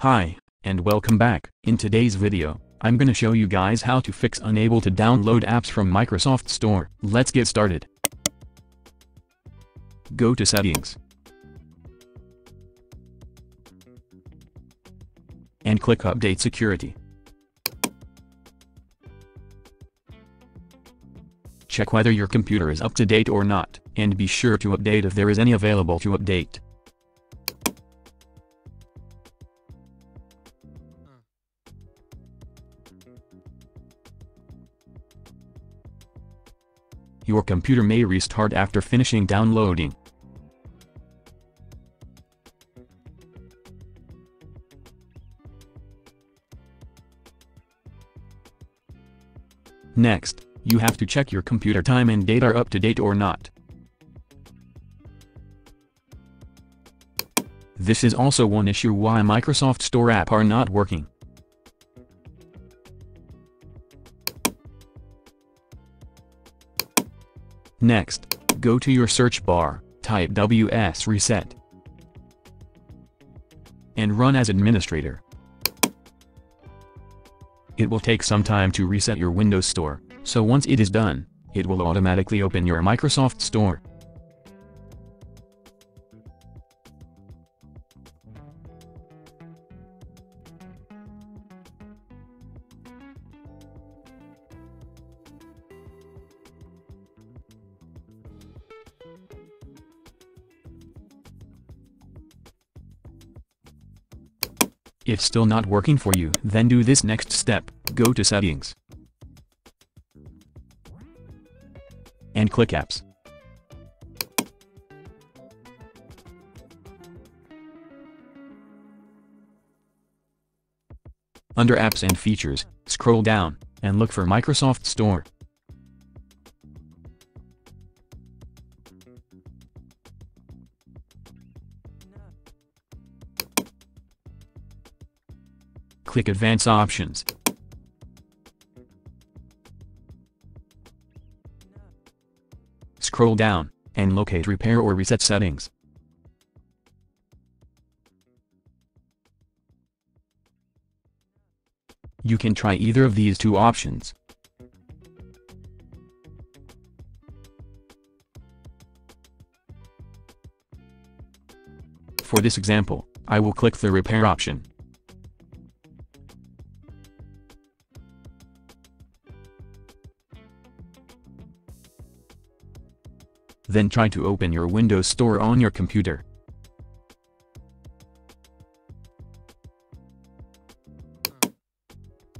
Hi, and welcome back. In today's video, I'm gonna show you guys how to fix unable to download apps from Microsoft Store. Let's get started. Go to Settings. And click Update Security. Check whether your computer is up to date or not, and be sure to update if there is any available to update. Your computer may restart after finishing downloading. Next, you have to check your computer time and date are up to date or not. This is also one issue why Microsoft Store apps are not working. Next, go to your search bar, type WS reset, and run as administrator. It will take some time to reset your Windows Store, so once it is done, it will automatically open your Microsoft Store. If still not working for you, then do this next step. Go to Settings. And click Apps. Under Apps and Features, scroll down, and look for Microsoft Store. Click Advanced Options. Scroll down, and locate Repair or Reset Settings. You can try either of these two options. For this example, I will click the Repair option. Then try to open your Windows Store on your computer.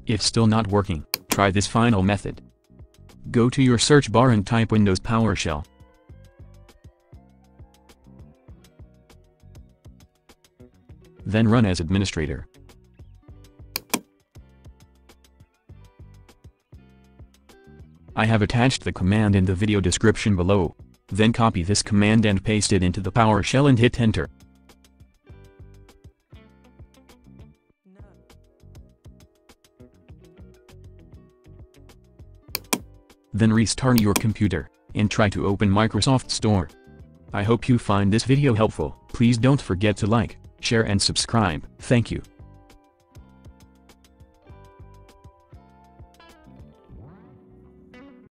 If still not working, try this final method. Go to your search bar and type Windows PowerShell. Then run as administrator. I have attached the command in the video description below. Then copy this command and paste it into the PowerShell and hit Enter. Then restart your computer, and try to open Microsoft Store. I hope you find this video helpful. Please don't forget to like, share and subscribe. Thank you.